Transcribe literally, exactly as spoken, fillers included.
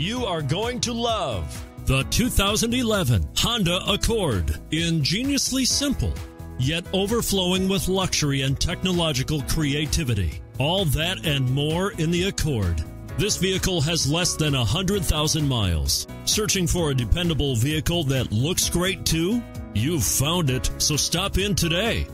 you are going to love the two thousand eleven Honda Accord. Ingeniously simple, yet overflowing with luxury and technological creativity. All that and more in the Accord. This vehicle has less than one hundred thousand miles. Searching for a dependable vehicle that looks great too? You've found it, so stop in today.